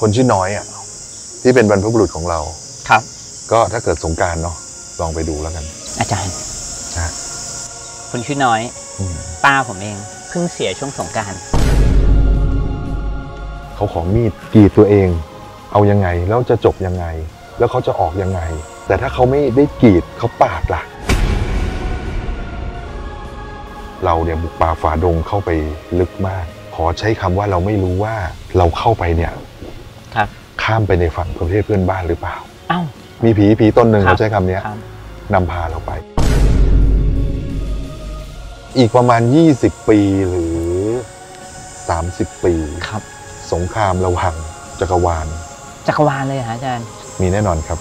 คนชื่อน้อยอ่ะที่เป็นบรรพบุรุษของเราครับก็ถ้าเกิดสงกรานต์เนาะลองไปดูแล้วกันอาจารย์คนชื่อน้อยป้าผมเองเพิ่งเสียช่วงสงกรานต์เขาขอมีดกรีดตัวเองเอายังไงแล้วจะจบยังไงแล้วเขาจะออกยังไงแต่ถ้าเขาไม่ได้กรีดเขาปาดล่ะเราเนี่ยบุกป่าฝ่าดงเข้าไปลึกมากขอใช้คำว่าเราไม่รู้ว่าเราเข้าไปเนี่ยครับข้ามไปในฝั่งประเทศเพื่อนบ้านหรือเปล่าอ้าวมีผีต้นหนึ่งเราใช้คำนี้นำพาเราไปอีกประมาณ20ปีหรือ30ปีครับสงครามระหว่างจักรวาลเลยฮะอาจารย์มีแน่นอนครับ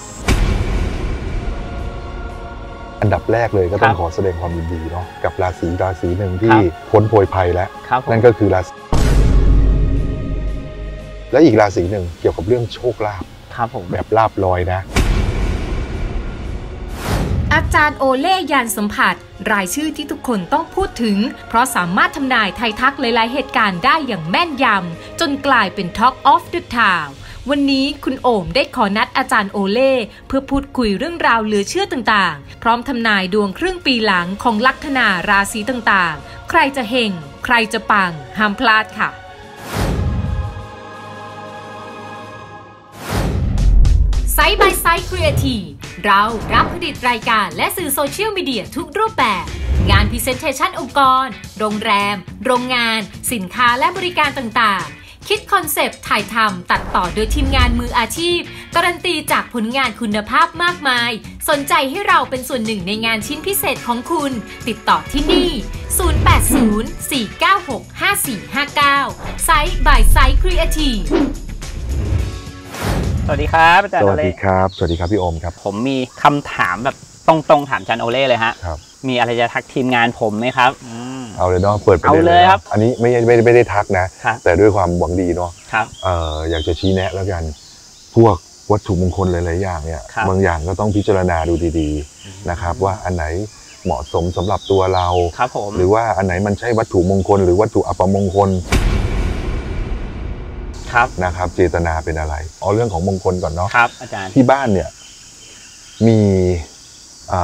อันดับแรกเลยก็ต้องขอแสดงความยินดีเนาะกับราศีหนึ่งที่พ้นโพยภัยแล้วนั่นก็คือราศีและอีกราศีหนึ่งเกี่ยวกับเรื่องโชคลาภแบบลาภลอยนะอาจารย์โอเล่ยานสัมผัสรายชื่อที่ทุกคนต้องพูดถึงเพราะสามารถทำนายไทยทักหลายๆเหตุการณ์ได้อย่างแม่นยำจนกลายเป็น Talk of the Town วันนี้คุณโอมได้ขอนัดอาจารย์โอเล่เพื่อพูดคุยเรื่องราวเหลือเชื่อต่างๆพร้อมทำนายดวงครึ่งปีหลังของลัคนาราศีต่างๆใครจะเฮงใครจะปังห้ามพลาดค่ะไซด์บายไซด์ครีเอทีฟเรารับผลิตรายการและสื่อโซเชียลมีเดียทุกรูปแบบงานพรีเซนเทชันองค์กรโรงแรมโรงงานสินค้าและบริการต่างๆคิดคอนเซปต์ถ่ายทำตัดต่อโดยทีมงานมืออาชีพการันตีจากผลงานคุณภาพมากมายสนใจให้เราเป็นส่วนหนึ่งในงานชิ้นพิเศษของคุณติดต่อที่นี่0804965459ไซด์บายไซด์ครีเอทีฟสวัสดีครับอาจารย์โอเล่สวัสดีครับสวัสดีครับพี่โอมครับผมมีคำถามแบบตรงๆถามอาจารย์โอเล่เลยฮะครับมีอะไรจะทักทีมงานผมไหมครับเอาเลยเนาะเปิดไปเลยครับอันนี้ไม่ได้ทักนะแต่ด้วยความหวังดีเนาะครับอยากจะชี้แนะแล้วกันพวกวัตถุมงคลหลายๆอย่างเนี่ยบางอย่างก็ต้องพิจารณาดูดีๆนะครับว่าอันไหนเหมาะสมสำหรับตัวเราหรือว่าอันไหนมันใช่วัตถุมงคลหรือวัตถุอัปมงคลนะครับเจตนาเป็นอะไรเอาเรื่องของมงคลก่อนเนาะครับอาจารย์ที่บ้านเนี่ยมี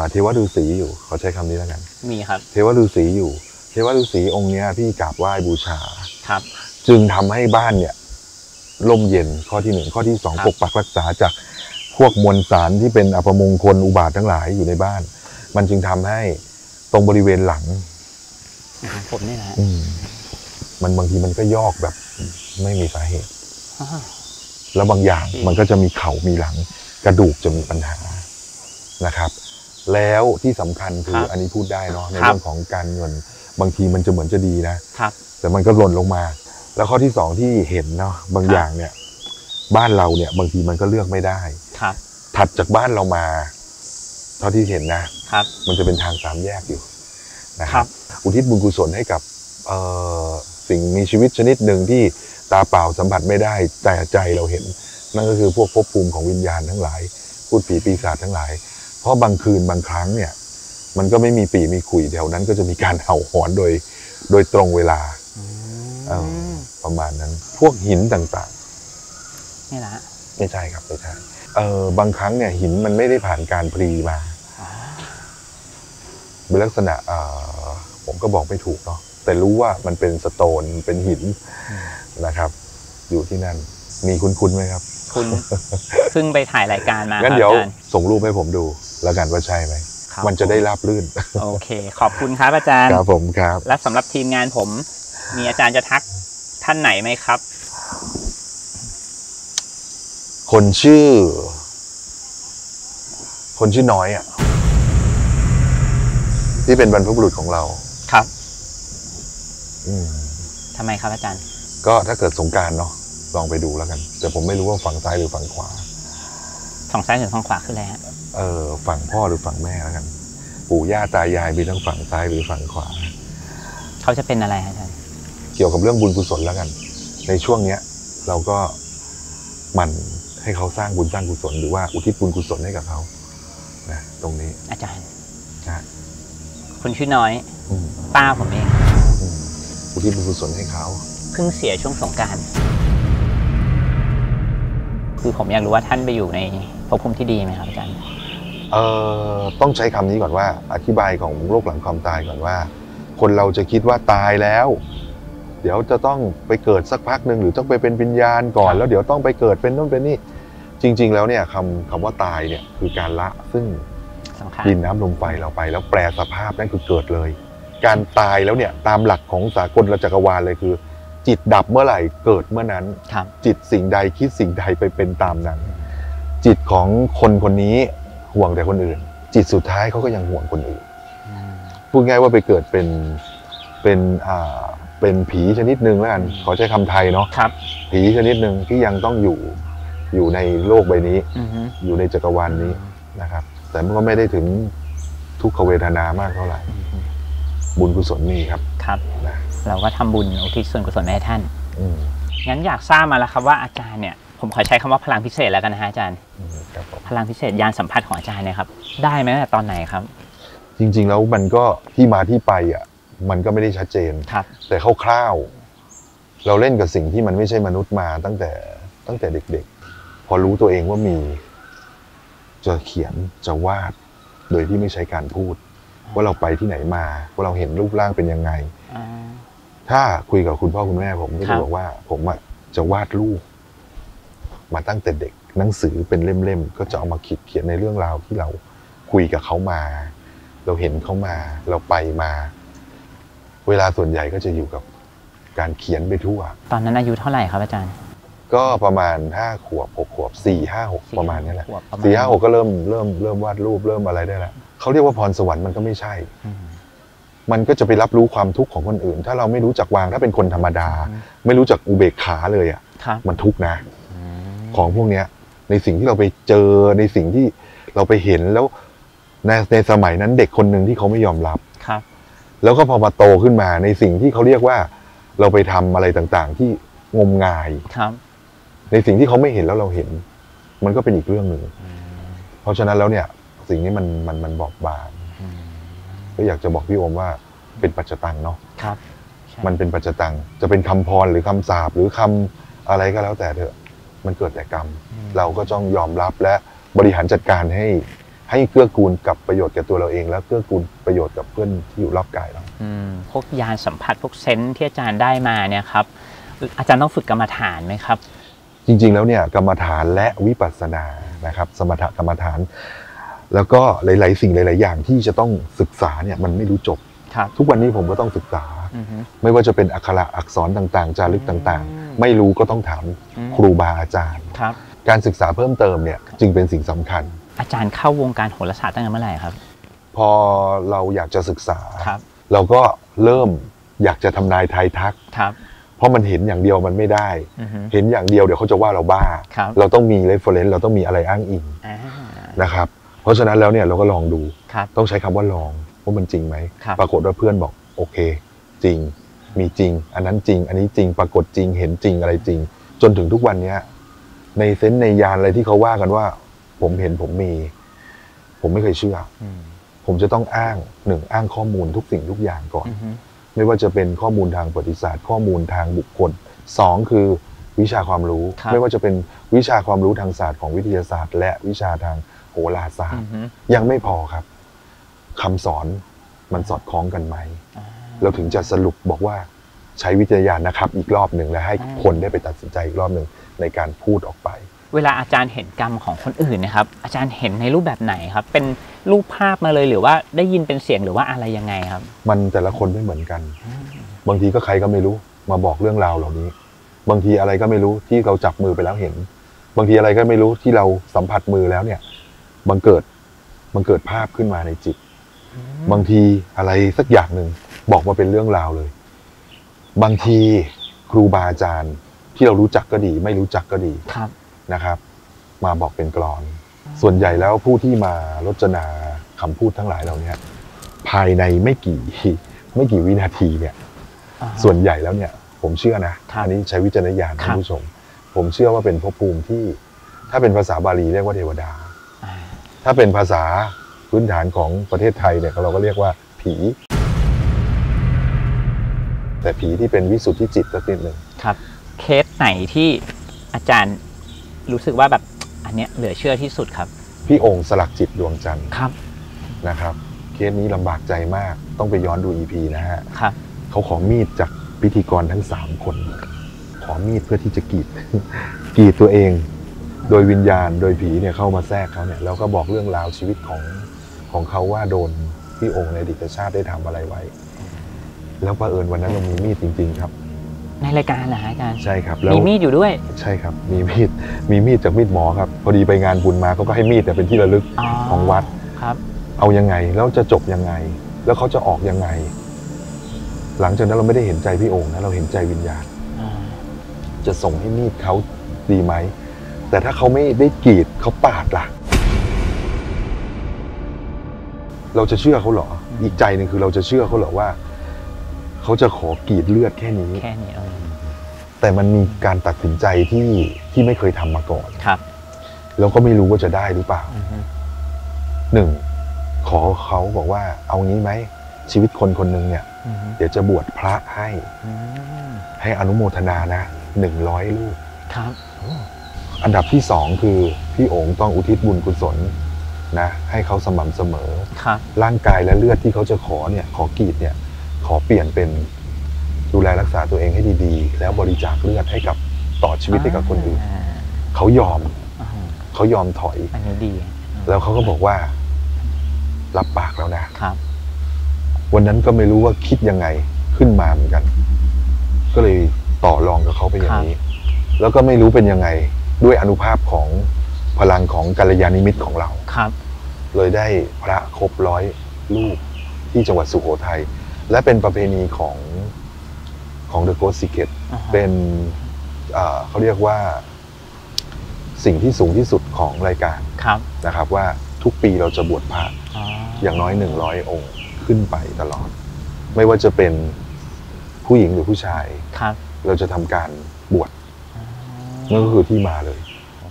เทวฤาษีอยู่ขอใช้คำนี้แล้วกันมีครับเทวฤาษีอยู่เทวฤาษีองค์เนี้ยพี่กราบไหว้บูชาครับจึงทำให้บ้านเนี่ยร่มเย็นข้อที่1ข้อที่2ปกปักรักษาจากพวกมวลสารที่เป็นอัปมงคลอุบาททั้งหลายอยู่ในบ้านมันจึงทำให้ตรงบริเวณหลังผมนี่แหละมันบางทีมันก็ยอกแบบไม่มีสาเหตุแล้วบางอย่างมันก็จะมีเข่ามีหลังกระดูกจะมีปัญหานะครับแล้วที่สำคัญคืออันนี้พูดได้เนาะในเรื่องของการเงินบางทีมันจะเหมือนจะดีนะแต่มันก็หล่นลงมาแล้วข้อที่2ที่เห็นเนาะบางอย่างเนี่ยบ้านเราเนี่ยบางทีมันก็เลือกไม่ได้ถัดจากบ้านเรามาเท่าที่เห็นนะมันจะเป็นทางสามแยกอยู่นะครับอุทิศบุญกุศลให้กับสิ่งมีชีวิตชนิดหนึ่งที่ตาเปล่าสัมผัสไม่ได้แต่ใจเราเห็นนั่นก็คือพวกภพภูมิของวิญญาณทั้งหลายพูดผีปีศาจทั้งหลายเพราะบางคืนบางครั้งเนี่ยมันก็ไม่มีปีมีขุยแถวนั้นก็จะมีการเห่าหอนโดยตรงเวลาประมาณนั้นพวกหินต่างๆนี่แหละไม่ใช่ครับไม่ใช่บางครั้งเนี่ยหินมันไม่ได้ผ่านการพรีมาเป็นลักษณะผมก็บอกไม่ถูกเนาะแต่รู้ว่ามันเป็นสโตนเป็นหินนะครับอยู่ที่นั่นมีคุ้นๆไหมครับคุ้นเพิ่งไปถ่ายรายการมางั้นเดี๋ยวส่งรูปให้ผมดูแล้วกันว่าใช่ไหมมันจะได้ราบรื่นโอเคขอบคุณครับอาจารย์ครับผมครับและสำหรับทีมงานผมมีอาจารย์จะทักท่านไหนไหมครับคนชื่อน้อยอ่ะที่เป็นบรรพบุรุษของเราครับทำไมครับอาจารย์ก็ถ้าเกิดสงกรานต์เนาะลองไปดูแล้วกันแต่ผมไม่รู้ว่าฝั่งซ้ายหรือฝั่งขวาฝั่งซ้ายหรือฝั่งขวาคืออะไรฮะฝั่งพ่อหรือฝั่งแม่แล้วกันปู่ย่าตายายมีทั้งฝั่งซ้ายหรือฝั่งขวาเขาจะเป็นอะไรฮะอาจารย์เกี่ยวกับเรื่องบุญกุศลแล้วกันในช่วงเนี้ยเราก็หมั่นให้เขาสร้างบุญสร้างกุศลหรือว่าอุทิศบุญกุศลให้กับเขานะตรงนี้อาจารย์นะคนชื่อน้อยป้าผมเองอุทิศบุญกุศลให้เขาเพิ่งเสียช่วงสงกรานต์ คือผมอยากรู้ว่าท่านไปอยู่ในภพภูมิที่ดีไหมครับอาจารย์ต้องใช้คำนี้ก่อนว่าอธิบายของโลกหลังความตายก่อนว่าคนเราจะคิดว่าตายแล้วเดี๋ยวจะต้องไปเกิดสักพักหนึ่งหรือต้องไปเป็นวิญญาณก่อนแล้วเดี๋ยวต้องไปเกิดเป็นนู่นเป็นนี่จริงๆแล้วเนี่ยคำว่าตายเนี่ยคือการละซึ่งดินน้ำลมไฟเราไปแล้วแปรสภาพนั่นคือเกิดเลยการตายแล้วเนี่ยตามหลักของสากลจักรวาลเลยคือจิตดับเมื่อไหร่เกิดเมื่อนั้นจิตสิ่งใดคิดสิ่งใดไปเป็นตามนั้นจิตของคนคนนี้ห่วงแต่คนอื่นจิตสุดท้ายเขาก็ยังห่วงคนอื่นพูดง่ายว่าไปเกิดเป็นผีชนิดหนึ่งแล้วกันขอใช้คำไทยเนาะผีชนิดหนึ่งที่ยังต้องอยู่ในโลกใบนี้อยู่ในจักรวาลนี้นะครับแต่มันก็ไม่ได้ถึงทุกขเวทนามากเท่าไหร่บุญกุศลมีครับครับเราก็ทำบุญอุทิศส่วนกุศลให้ท่านงั้นอยากทราบมาแล้วครับว่าอาจารย์เนี่ยผมขอใช้คำว่าพลังพิเศษแล้วกันนะอาจารย์พลังพิเศษยานสัมผัสของอาจารย์เนี่ยครับได้ไหมแต่ตอนไหนครับจริงๆแล้วมันก็ที่มาที่ไปอ่ะมันก็ไม่ได้ชัดเจนแต่คร่าวๆเราเล่นกับสิ่งที่มันไม่ใช่มนุษย์มาตั้งแต่เด็กๆพอรู้ตัวเองว่ามีจะเขียนจะวาดโดยที่ไม่ใช้การพูดว่าเราไปที่ไหนมาว่าเราเห็นรูปร่างเป็นยังไงถ้าคุยกับคุณพ่อคุณแม่ผมก็จะบอกว่าผมจะวาดรูปมาตั้งแต่เด็กหนังสือเป็นเล่มๆก็จะเอามาขีดเขียนในเรื่องราวที่เราคุยกับเขามาเราเห็นเขามาเราไปมาเวลาส่วนใหญ่ก็จะอยู่กับการเขียนไปทั่วตอนนั้นอายุเท่าไหร่ครับอาจารย์ก็ประมาณ5 ขวบ 6 ขวบ4 5 6ประมาณนี้แหละ4 5 6ก็เริ่มวาดรูปเริ่มอะไรได้แล้วเขาเรียกว่าพรสวรรค์มันก็ไม่ใช่มันก็จะไปรับรู้ความทุกข์ของคนอื่นถ้าเราไม่รู้จักวางถ้าเป็นคนธรรมดาไม่รู้จักอุเบกขาเลยอ่ะมันทุกข์นะของพวกเนี้ยในสิ่งที่เราไปเจอในสิ่งที่เราไปเห็นแล้วในสมัยนั้นเด็กคนหนึ่งที่เขาไม่ยอมรับแล้วก็พอมาโตขึ้นมาในสิ่งที่เขาเรียกว่าเราไปทำอะไรต่างๆที่งมงายในสิ่งที่เขาไม่เห็นแล้วเราเห็นมันก็เป็นอีกเรื่องหนึ่งเพราะฉะนั้นแล้วเนี่ยสิ่งนี้มันบอบบางก็อยากจะบอกพี่โอมว่าเป็นปัจจตังเนาะมันเป็นปัจจตังจะเป็นคำพรหรือคํำสาปหรือคำอะไรก็แล้วแต่เถอะมันเกิดแต่กรรมเราก็ต้องยอมรับและบริหารจัดการให้เกื้อกูลกับประโยชน์แก่ตัวเราเองแล้วเกื้อกูลประโยชน์กับเพื่อนที่อยู่รอบกายเราพวกยานสัมผัสพวกเซนส์ที่อาจารย์ได้มาเนี่ยครับอาจารย์ต้องฝึกกรรมฐานไหมครับจริงๆแล้วเนี่ยกรรมฐานและวิปัสสนานะครับสมถกรรมฐานแล้วก็หลายๆสิ่งหลายๆอย่างที่จะต้องศึกษาเนี่ยมันไม่รู้จบทุกวันนี้ผมก็ต้องศึกษาไม่ว่าจะเป็นอักขระอักษรต่างๆจารึกต่างๆไม่รู้ก็ต้องถามครูบาอาจารย์การศึกษาเพิ่มเติมเนี่ยจึงเป็นสิ่งสำคัญอาจารย์เข้าวงการโหราศาสตร์ตั้งแต่เมื่อไหร่ครับพอเราอยากจะศึกษาเราก็เริ่มอยากจะทำนายทายทักเพราะมันเห็นอย่างเดียวมันไม่ได้เห็นอย่างเดียวเดี๋ยวเขาจะว่าเราบ้าเราต้องมีreferenceเราต้องมีอะไรอ้างอิงนะครับเพราะฉะนั้นแล้วเนี่ยเราก็ลองดูต้องใช้คำว่าลองว่ามันจริงไหมปรากฏว่าเพื่อนบอกโอเคจริงมีจริงอันนั้นจริงอันนี้จริงปรากฏจริงเห็นจริงอะไรจริงจนถึงทุกวันเนี้ยในเซนส์ในยานอะไรที่เขาว่ากันว่าผมเห็นผมมีผมไม่เคยเชื่อผมจะต้องอ้างข้อมูลทุกสิ่งทุกอย่างก่อนไม่ว่าจะเป็นข้อมูลทางประวัติศาสตร์ข้อมูลทางบุคคล2คือวิชาความรู้ไม่ว่าจะเป็นวิชาความรู้ทางศาสตร์ของวิทยาศาสตร์และวิชาทางโหราศาสตร์ยังไม่พอครับคำสอนมันสอดคล้องกันไหมเราถึงจะสรุปบอกว่าใช้วิทยาญาณนะครับอีกรอบหนึ่งและให้คนได้ไปตัดสินใจอีกรอบหนึ่งในการพูดออกไปเวลาอาจารย์เห็นกรรมของคนอื่นนะครับอาจารย์เห็นในรูปแบบไหนครับเป็นรูปภาพมาเลยหรือว่าได้ยินเป็นเสียงหรือว่าอะไรยังไงครับมันแต่ละคนไม่เหมือนกันบางทีก็ใครก็ไม่รู้มาบอกเรื่องราวเหล่านี้บางทีอะไรก็ไม่รู้ที่เราจับมือไปแล้วเห็นบางทีอะไรก็ไม่รู้ที่เราสัมผัสมือแล้วเนี่ยบังเกิดภาพขึ้นมาในจิตบางทีอะไรสักอย่างหนึ่งบอกมาเป็นเรื่องราวเลยบางทีครูบาอาจารย์ที่เรารู้จักก็ดีไม่รู้จักก็ดีนะครับมาบอกเป็นกลอนส่วนใหญ่แล้วผู้ที่มาลดจนาคำพูดทั้งหลายเหล่านี้ภายในไม่กี่วินาทีเนี่ยส่วนใหญ่แล้วเนี่ยผมเชื่อนะอันนี้ใช้วิจารณญาณท่านผู้ชมผมเชื่อว่าเป็นภพภูมิที่ถ้าเป็นภาษาบาลีเรียกว่าเทวดาถ้าเป็นภาษาพื้นฐานของประเทศไทยเนี่ยเราก็เรียกว่าผีแต่ผีที่เป็นวิสุทธิจิตสักนิดหนึ่งเคสไหนที่อาจารย์ รู้สึกว่าแบบอันเนี้ยเหลือเชื่อที่สุดครับพี่องค์สลักจิตดวงจันทร์ครับนะครับเคสนี้ลำบากใจมากต้องไปย้อนดู EP นะฮะครับเขาขอมีดจากพิธีกรทั้ง3คนขอมีดเพื่อที่จะกรีดตัวเองโดยวิญญาณโดยผีเนี่ยเข้ามาแทรกเขาเนี่ยแล้วก็บอกเรื่องราวชีวิตของเขาว่าโดนพี่องค์ในอดีตชาติได้ทำอะไรไว้แล้วเผอิญวันนั้นเรามีมีดจริงๆครับในรายการเหรอฮะอาจารย์ใช่ครับมีมีดอยู่ด้วยใช่ครับมีมีดจากมีดหมอครับพอดีไปงานบุญมาเขาก็ให้มีดแต่เป็นที่ระลึกของวัดครับเอายังไงแล้วจะจบยังไงแล้วเขาจะออกยังไงหลังจากนั้นเราไม่ได้เห็นใจพี่องค์นะเราเห็นใจวิญญาณจะส่งให้มีดเขาดีไหมแต่ถ้าเขาไม่ได้กรีดเขาปาดล่ะเราจะเชื่อเขาเหรออีกใจหนึ่งคือเราจะเชื่อเขาเหรอว่าเขาจะขอกรีดเลือดแค่นี้แต่มันมีการตัดสินใจที่ไม่เคยทำมาก่อนครับแล้วก็ไม่รู้ว่าจะได้หรือเปล่าหนึ่งขอเขาบอกว่าเอางี้ไหมชีวิตคนคนหนึ่งเนี่ยเดี๋ยวจะบวชพระให้อนุโมทนานะ100 รูปครับอันดับที่2คือพี่องค์ต้องอุทิศบุญกุศลนะให้เขาสม่ำเสมอครับร่างกายและเลือดที่เขาจะขอเนี่ยขอกรีดเนี่ยขอเปลี่ยนเป็นดูแลรักษาตัวเองให้ดีๆแล้วบริจาคเลือดให้กับต่อชีวิตให้กับคนอื่นเขายอมถอยอันนี้ดีแล้วเขาก็บอกว่ารับปากแล้วนะครับวันนั้นก็ไม่รู้ว่าคิดยังไงขึ้นมาเหมือนกันก็เลยต่อรองกับเขาไปอย่างนี้แล้วก็ไม่รู้เป็นยังไงด้วยอานุภาพของพลังของกัลยาณิมิตของเราครับเลยได้พระครบ100 รูปที่จังหวัดสุโขทัยและเป็นประเพณีของ The Ghost Secret เป็นเขาเรียกว่าสิ่งที่สูงที่สุดของรายการนะครับว่าทุกปีเราจะบวชพระอย่างน้อย100 องค์ขึ้นไปตลอดไม่ว่าจะเป็นผู้หญิงหรือผู้ชายเราจะทำการบวชนั่นก็คือที่มาเลย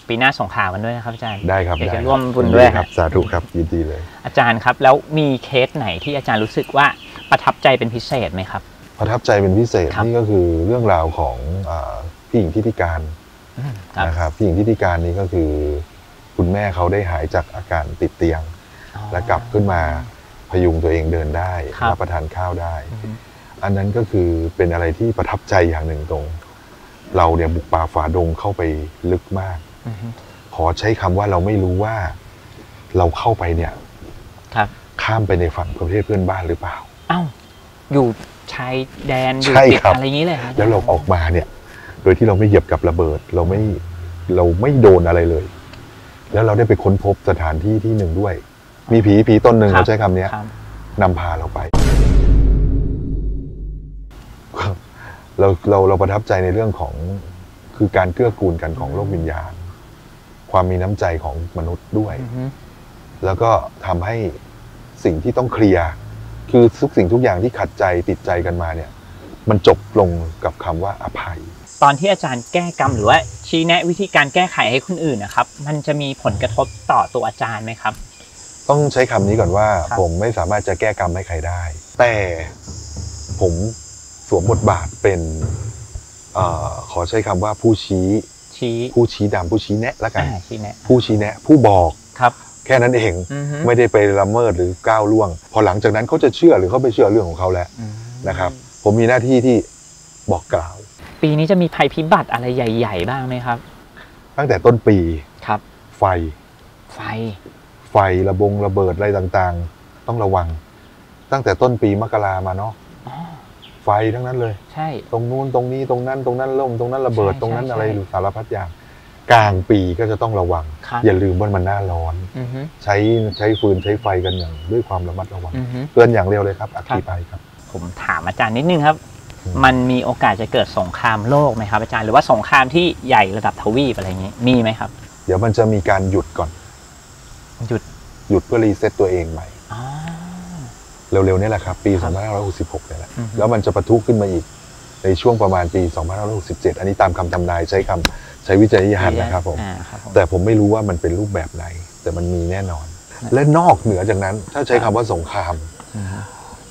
ปีหน้าส่งข่าวกันด้วยนะครับอาจารย์ได้ครับอยากจะร่วมบุญด้วยครับสาธุครับยินดีเลยอาจารย์ครับแล้วมีเคสไหนที่อาจารย์รู้สึกว่าประทับใจเป็นพิเศษไหมครับประทับใจเป็นพิเศษนี่ก็คือเรื่องราวของพี่หญิงที่พิการนะครับพี่หญิงที่พิการนี้ก็คือคุณแม่เขาได้หายจากอาการติดเตียงและกลับขึ้นมาพยุงตัวเองเดินได้รับประทานข้าวได้อันนั้นก็คือเป็นอะไรที่ประทับใจอย่างหนึ่งตรงเราเนี่ยบุกป่าฝ่าดงเข้าไปลึกมากขอใช้คำว่าเราไม่รู้ว่าเราเข้าไปเนี่ยข้ามไปในฝั่งประเทศเพื่อนบ้านหรือเปล่าอ้าวอยู่ชายแดนอยู่ติดอะไรอย่างนี้เลยครับแล้วเราออกมาเนี่ยโดยที่เราไม่เหยียบกับระเบิดเราไม่โดนอะไรเลยแล้วเราได้ไปค้นพบสถานที่ที่หนึ่งด้วยมีผีต้นหนึ่งเขาใช้คำนี้นำพาเราไปเราประทับใจในเรื่องของคือการเกื้อกูลกันของโลกวิญญาณความมีน้ำใจของมนุษย์ด้วยแล้วก็ทำให้สิ่งที่ต้องเคลียร์คือทุกสิ่งทุกอย่างที่ขัดใจติดใจกันมาเนี่ยมันจบลงกับคำว่าอภัยตอนที่อาจารย์แก้กรรมหรือว่าชี้แนะวิธีการแก้ไขให้คนอื่นนะครับมันจะมีผลกระทบต่อตัวอาจารย์ไหมครับต้องใช้คำนี้ก่อนว่าผมไม่สามารถจะแก้กรรมให้ใครได้แต่ผมสวมบทบาทเป็นขอใช้คำว่าผู้ชี้นำผู้ชี้แนะละกันผู้ชี้แนะผู้บอกครับแค่นั้นเองไม่ได้ไปละเมิดหรือก้าวล่วงพอหลังจากนั้นเขาจะเชื่อหรือเขาไม่เชื่อเรื่องของเขาแล้วนะครับผมมีหน้าที่ที่บอกกล่าวปีนี้จะมีภัยพิบัติอะไรใหญ่ๆบ้างไหมครับตั้งแต่ต้นปีครับไฟระเบิดอะไรต่างๆต้องระวังตั้งแต่ต้นปีมกรามาเนาะไฟทั้งนั้นเลยใช่ตรงนู้นตรงนี้ตรงนั้นตรงนั้นล่มตรงนั้นระเบิดตรงนั้นอะไรสารพัดอย่างกลางปีก็จะต้องระวังอย่าลืมว่ามันหน้าร้อนใช้ฟืนใช้ไฟกันอย่างด้วยความระมัดระวังเตือนอย่างเร็วเลยครับอัคคีภัยครับผมถามอาจารย์นิดนึงครับมันมีโอกาสจะเกิดสงครามโลกไหมครับอาจารย์หรือว่าสงครามที่ใหญ่ระดับทวีปอะไรอย่างนี้มีไหมครับเดี๋ยวมันจะมีการหยุดก่อนหยุดเพื่อรีเซ็ตตัวเองใหม่เร็วๆนี่แหละครับปี2566เนี่ยแหละแล้วมันจะปะทุขึ้นมาอีกในช่วงประมาณปี2567อันนี้ตามคำทำนายใช้วิจัยยานนะครับผมแต่ผมไม่รู้ว่ามันเป็นรูปแบบไหนแต่มันมีแน่นอนและนอกเหนือจากนั้นถ้าใช้คำว่าสงคราม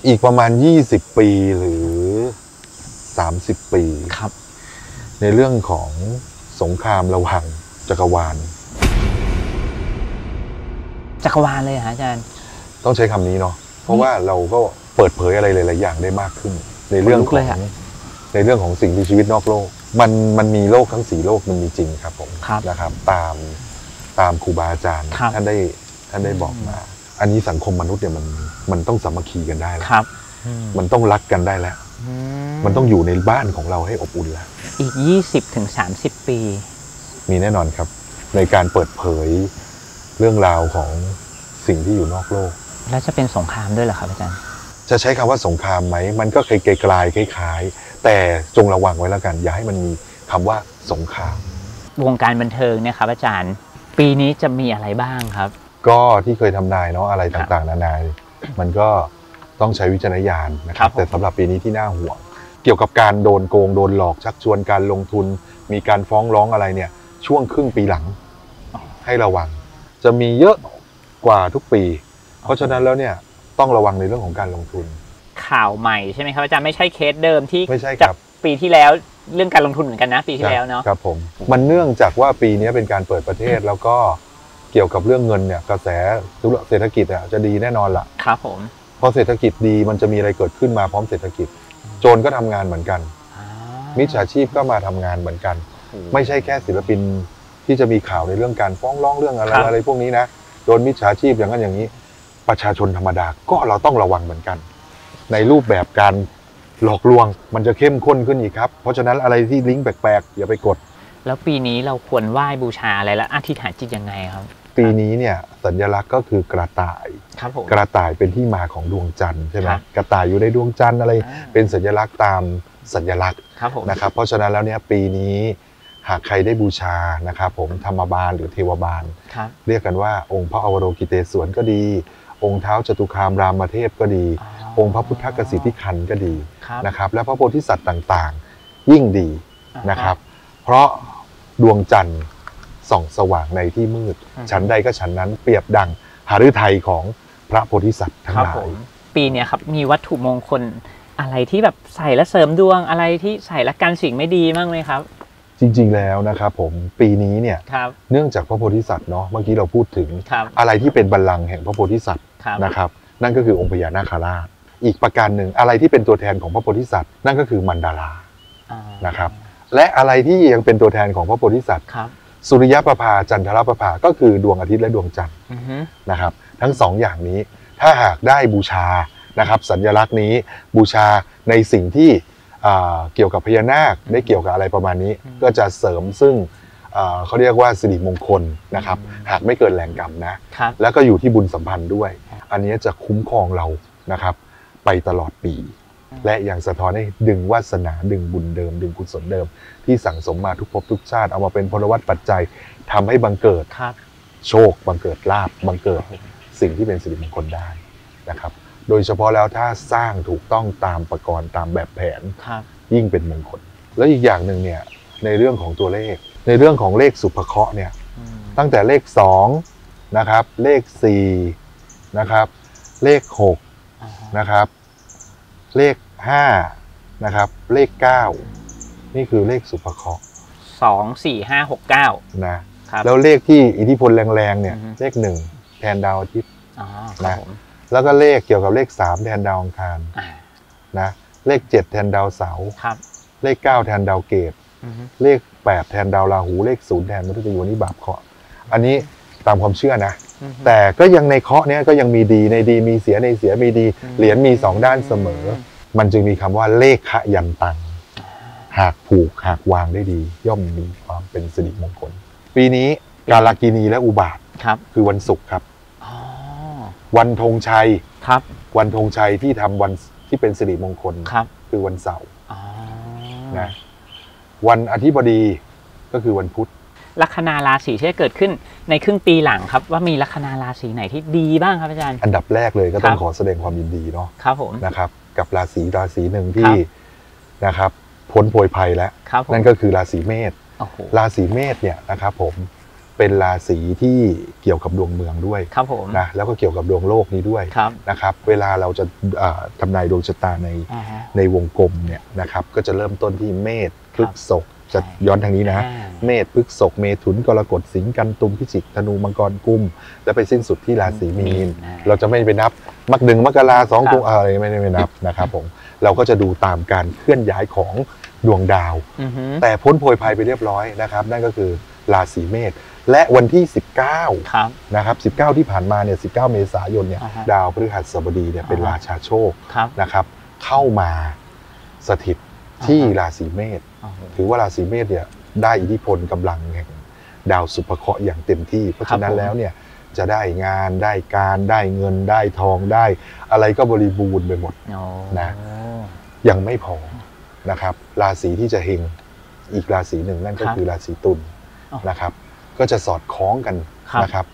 อีกประมาณ20ปีหรือ30 ปีในเรื่องของสงครามระหว่าง จักรวาลจักรวาลเลยฮะอาจารย์ต้องใช้คำนี้เนาะเพราะว่าเราก็เปิดเผยอะไรหลายๆอย่างได้มากขึ้นในเรื่องของสิ่งมีชีวิตนอกโลกมันมีโลกทั้ง4โลกมันมีจริงครับผมนะครับตามครูบาอาจารย์ท่านได้บอกมาอันนี้สังคมมนุษย์เนี่ยมันต้องสามัคคีกันได้แล้วมันต้องรักกันได้แล้วมันต้องอยู่ในบ้านของเราให้อบอุ่นแล้วอีก 20-30 ปีมีแน่นอนครับในการเปิดเผยเรื่องราวของสิ่งที่อยู่นอกโลกแล้วจะเป็นสงครามด้วยเหรอครับอาจารย์จะใช้คำว่าสงครามไหมมันก็คล้ายแต่จงระวังไว้แล้วกันอย่าให้มันมีคำว่าสงครามวงการบันเทิงเนี่ยครับอาจารย์ปีนี้จะมีอะไรบ้างครับก็ที่เคยทำนายเนาะอะไรต่างๆนานามันก็ต้องใช้วิจารณญาณนะครับแต่สำหรับปีนี้ที่น่าห่วงเกี่ยวกับการโดนโกงโดนหลอกชักชวนการลงทุนมีการฟ้องร้องอะไรเนี่ยช่วงครึ่งปีหลังให้ระวังจะมีเยอะกว่าทุกปีเพราะฉะนั้นแล้วเนี่ยต้องระวังในเรื่องของการลงทุนข่าวใหม่ใช่ไหมครับอาจารย์ไม่ใช่เคสเดิมที่จากปีที่แล้วเรื่องการลงทุนเหมือนกันนะปีที่แล้วเนาะครับผมมันเนื่องจากว่าปีนี้เป็นการเปิดประเทศแล้วก็เกี่ยวกับเรื่องเงินเนี่ยกระแสเศรษฐกิจอ่ะจะดีแน่นอนล่ะครับผมพอเศรษฐกิจดีมันจะมีอะไรเกิดขึ้นมาพร้อมเศรษฐกิจโจรก็ทำงานเหมือนกันมิจฉาชีพก็มาทำงานเหมือนกันไม่ใช่แค่ศิลปินที่จะมีข่าวในเรื่องการฟ้องร้องเรื่องอะไรพวกนี้นะโดนมิจฉาชีพอย่างนั้นอย่างนี้ประชาชนธรรมดาก็เราต้องระวังเหมือนกันในรูปแบบการหลอกลวงมันจะเข้มข้นขึ้นอีกครับเพราะฉะนั้นอะไรที่ลิงก์แปลกๆอย่าไปกดแล้วปีนี้เราควรไหว้บูชาอะไรและอธิษฐานจิตยังไงครับปีนี้เนี่ยสัญลักษณ์ก็คือกระต่ายครับผมกระต่ายเป็นที่มาของดวงจันทร์ใช่ไหมกระต่ายอยู่ในดวงจันทร์อะไรเป็นสัญลักษณ์ตามสัญลักษณ์นะครับเพราะฉะนั้นแล้วเนี่ยปีนี้หากใครได้บูชานะครับผมธรรมบาลหรือเทวบาลเรียกกันว่าองค์พระอวโรกิเตศวรก็ดีองค์เท้าจตุคามรามเทพก็ดีองค์พระพุทธกสิทธิคันก็ดีนะครับและพระโพธิสัตว์ต่างๆยิ่งดีนะครับเพราะดวงจันทร์ส่องสว่างในที่มืดชั้นใดก็ชั้นนั้นเปรียบดังหฤทัยของพระโพธิสัตว์ทั้งหลายปีนี้ครับมีวัตถุมงคลอะไรที่แบบใส่และเสริมดวงอะไรที่ใส่และกันสิ่งไม่ดีบ้างไหมครับจริงๆแล้วนะครับผมปีนี้เนี่ยเนื่องจากพระโพธิสัตว์เนาะเมื่อกี้เราพูดถึงอะไรที่เป็นบัลลังก์แห่งพระโพธิสัตว์นะครับนั่นก็คือองค์พญานาคราชอีกประการหนึ่งอะไรที่เป็นตัวแทนของพระโพธิสัตว์นั่นก็คือมันดารานะครับและอะไรที่ยังเป็นตัวแทนของพระโพธิสัตว์สุริยประภาจันทรประภาก็คือดวงอาทิตย์และดวงจันทร์นะครับทั้งสองอย่างนี้ถ้าหากได้บูชานะครับสัญลักษณ์นี้บูชาในสิ่งที่เกี่ยวกับพญานาคได้เกี่ยวกับอะไรประมาณนี้ก็จะเสริมซึ่งเขาเรียกว่าสิริมงคลนะครับหากไม่เกิดแรงกรรมนะแล้วก็อยู่ที่บุญสัมพันธ์ด้วยอันนี้จะคุ้มครองเรานะครับไปตลอดปีและอย่างสะท้อนให้ดึงวาสนาดึงบุญเดิมดึงกุศลเดิมที่สั่งสมมาทุกภพทุกชาติเอามาเป็นพลวัตปัจจัยทำให้บังเกิดโชคบังเกิดลาภบังเกิดสิ่งที่เป็นสิริมงคลได้นะครับโดยเฉพาะแล้วถ้าสร้างถูกต้องตามประกรณ์ตามแบบแผนยิ่งเป็นมงคลแล้วอีกอย่างหนึ่งเนี่ยในเรื่องของตัวเลขในเรื่องของเลขสุภเคราะห์เนี่ยตั้งแต่เลข2นะครับเลข4นะครับเลข6นะครับเลข5นะครับเลข9นี่คือเลขสุภเคราะห์2 4 5 6 9นะแล้วเลขที่อิทธิพลแรงๆเนี่ยเลข1แทนดาวอาทิตย์นะแล้วก็เลขเกี่ยวกับเลข3แทนดาวอังคารนะเลข7แทนดาวเสาร์เลข9แทนดาวเกตุเลข8แทนดาวราหูเลข0แทนมฤตยูนี่บาปเคราะห์อันนี้ตามความเชื่อนะแต่ก็ยังในเคราะห์เนี้ยก็ยังมีดีในดีมีเสียในเสียมีดีเหรียญมี2ด้านเสมอมันจึงมีคำว่าเลขะยันตังหากผูกหากวางได้ดีย่อมมีความเป็นสิริมงคลปีนี้กาลกิณีและอุบาทคือวันศุกร์ครับวันธงชัยครับวันธงชัยที่ทำวันที่เป็นสิริมงคลครับคือวันเสาร์นะวันอธิบดีก็คือวันพุธลัคนาราศีที่จะเกิดขึ้นในครึ่งปีหลังครับว่ามีลัคนาราศีไหนที่ดีบ้างครับอาจารย์อันดับแรกเลยก็ต้องขอแสดงความยินดีเนาะครับผมนะครับกับราศีหนึ่งที่นะครับพ้นโผยภัยแล้วนั่นก็คือราศีเมษเนี่ยนะครับผมเป็นราศีที่เกี่ยวกับดวงเมืองด้วยนะแล้วก็เกี่ยวกับดวงโลกนี้ด้วยนะครับเวลาเราจะทำนายดวงชะตาในวงกลมเนี่ยนะครับก็จะเริ่มต้นที่เมษพฤษภ จะย้อนทางนี้นะเมษพฤษภเมถุนกรกฎสิงห์กันตุลพิจิกธนูมังกรกุมแล้วไปสิ้นสุดที่ราศีมีนเราจะไม่ไปนับมักหนึ่งมกราสองกุมอะไรไม่ได้ไปนับนะครับผมเราก็จะดูตามการเคลื่อนย้ายของดวงดาวแต่พ้นโพยภัยไปเรียบร้อยนะครับนั่นก็คือราศีเมษและวันที่19นะครับ19ที่ผ่านมาเนี่ย19เมษายนเนี่ยดาวพฤหัสบดีเนี่ยเป็นราชาโชคนะครับเข้ามาสถิตที่ราศีเมษถือว่าราศีเมษเนี่ยได้อิทธิพลกำลังแห่งดาวสุภเคราะห์อย่างเต็มที่เพราะฉะนั้นแล้วเนี่ยจะได้งานได้การได้เงินได้ทองได้อะไรก็บริบูรณ์ไปหมดนะยังไม่พอนะครับราศีที่จะเฮงอีกราศีหนึ่งนั่นก็คือราศีตุลนะครับก็จะสอดคล้องกันนะครับ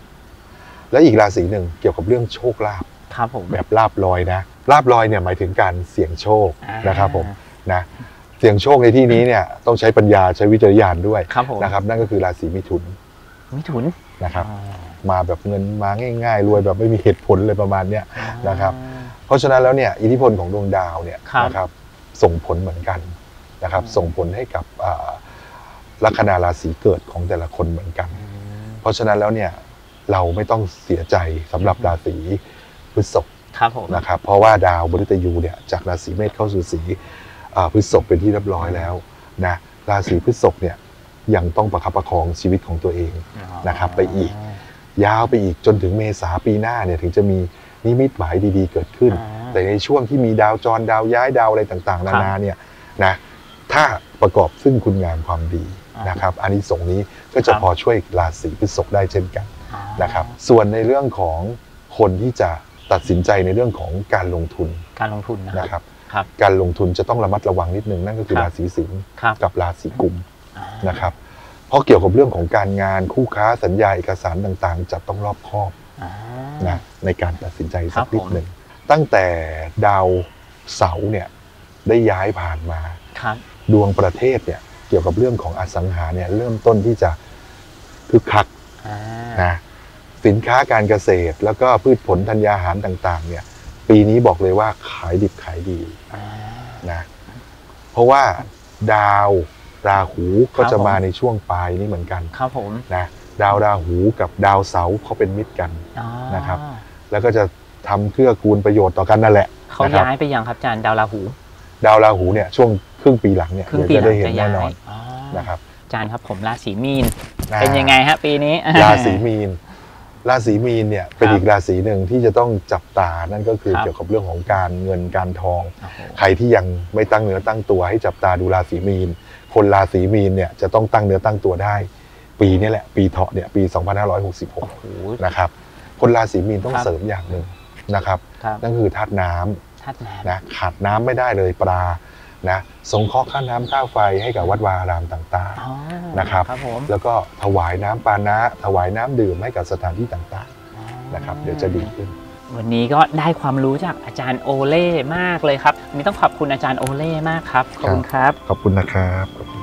และอีกราศีหนึ่งเกี่ยวกับเรื่องโชคลาภแบบลาบลอยนะลาบลอยเนี่ยหมายถึงการเสี่ยงโชคนะครับผมนะเสี่ยงโชคในที่นี้เนี่ยต้องใช้ปัญญาใช้วิจารณญาณด้วยนะครับนั่นก็คือราศีมิถุนนะครับมาแบบเงินมาง่ายๆรวยแบบไม่มีเหตุผลเลยประมาณเนี้ยนะครับเพราะฉะนั้นแล้วเนี่ยอิทธิพลของดวงดาวเนี่ยนะครับส่งผลเหมือนกันนะครับส่งผลให้กับลัคนาราศีเกิดของแต่ละคนเหมือนกันเพราะฉะนั้นแล้วเนี่ยเราไม่ต้องเสียใจสำหรับราศีพฤษภนะครับเพราะว่าดาวมฤตยูเนี่ยจากราศีเมษเข้าสู่สีพฤษภเป็นที่เรียบร้อยแล้วนะราศีพฤษภเนี่ยยังต้องประคับประคองชีวิตของตัวเองนะครับไปอีกยาวไปอีกจนถึงเมษาปีหน้าเนี่ยถึงจะมีนิมิตหมายดีๆเกิดขึ้นแต่ในช่วงที่มีดาวจรดาวย้ายดาวอะไรต่างๆนานาเนี่ยนะถ้าประกอบซึ่งคุณงามความดีนะครับอานิสงส์นี้ก็จะพอช่วยราศีพฤษภได้เช่นกันนะครับส่วนในเรื่องของคนที่จะตัดสินใจในเรื่องของการลงทุนนะครับการลงทุนจะต้องระมัดระวังนิดนึงนั่นก็คือราศีสิงห์กับราศีกุมนะครับเพราะเกี่ยวกับเรื่องของการงานคู่ค้าสัญญาเอกสารต่างๆจะต้องรอบคอบนะในการตัดสินใจสักนิดหนึ่งตั้งแต่ดาวเสาร์เนี่ยได้ย้ายผ่านมาดวงประเทศเนี่ยเกี่ยวกับเรื่องของอสังหาเนี่ยเริ่มต้นที่จะคึกคักนะสินค้าการเกษตรแล้วก็พืชผลธัญญาหารต่างๆเนี่ยปีนี้บอกเลยว่าขายดิบขายดีนะเพราะว่าดาวราหูก็จะมาในช่วงปลายนี้เหมือนกันครับผมนะดาวราหูกับดาวเสาร์เขาเป็นมิตรกันนะครับแล้วก็จะทำเกื้อกูลประโยชน์ต่อกันนั่นแหละเขาย้ายไปยังครับอาจารย์ดาวราหูเนี่ยช่วงครึ่งปีหลังเนี่ยจะได้เห็นแน่นอนนะครับอาจารย์ครับผมราศีมีนเป็นยังไงฮะปีนี้ราศีมีนเนี่ยเป็นอีกราศีหนึ่งที่จะต้องจับตานั่นก็คือเกี่ยวกับเรื่องของการเงินการทองใครที่ยังไม่ตั้งเนื้อตั้งตัวให้จับตาดูราศีมีนคนราศีมีนเนี่ยจะต้องตั้งเนื้อตั้งตัวได้ปีนี้แหละปีเถาะเนี่ยปี2566นะครับคนราศีมีนต้องเสริมอย่างหนึ่งนะครับนั่นคือธาตุน้ำนะขาดน้ำไม่ได้เลยปลานะสงเคราะห์ค่าน้ำค่าไฟให้กับวัดวาอารามต่างๆนะครับแล้วก็ถวายน้ำปานะถวายน้ำดื่มให้กับสถานที่ต่างๆนะครับเดี๋ยวจะดีขึ้นวันนี้ก็ได้ความรู้จากอาจารย์โอเล่มากเลยครับวันนี้ต้องขอบคุณอาจารย์โอเล่มากครับขอบคุณครับขอบคุณนะครับ